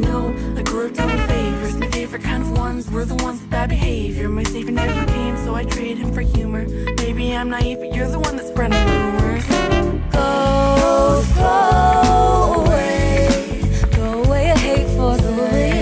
know I grew up doing favors. My favorite kind of ones were the ones with bad behavior. My savior never came, so I traded him for humor. Maybe I'm naive, but you're the one that's spreading rumors. Go away. Go away, I hate for the way.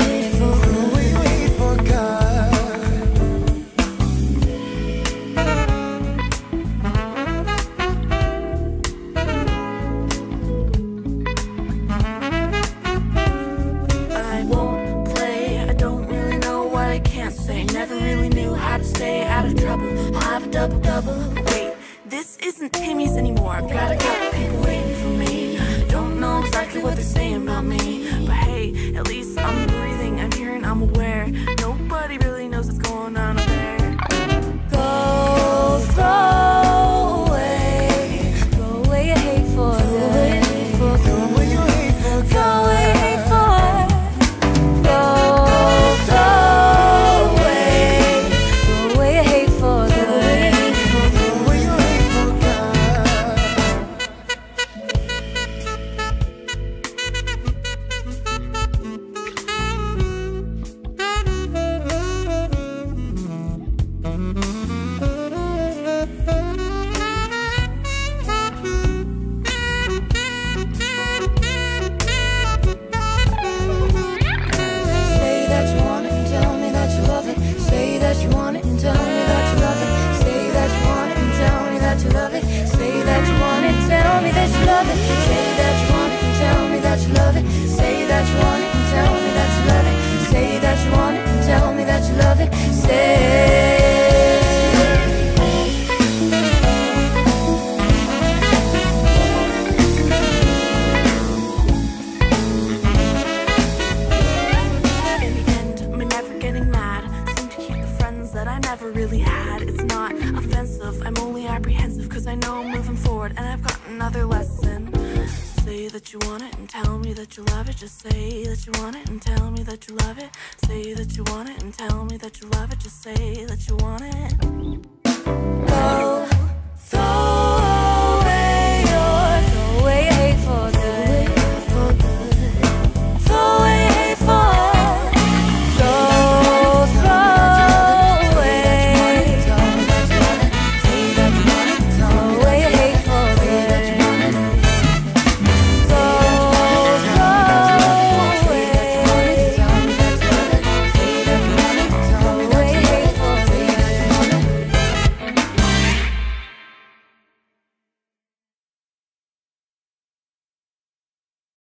That you love it, just say that you want it. Go, so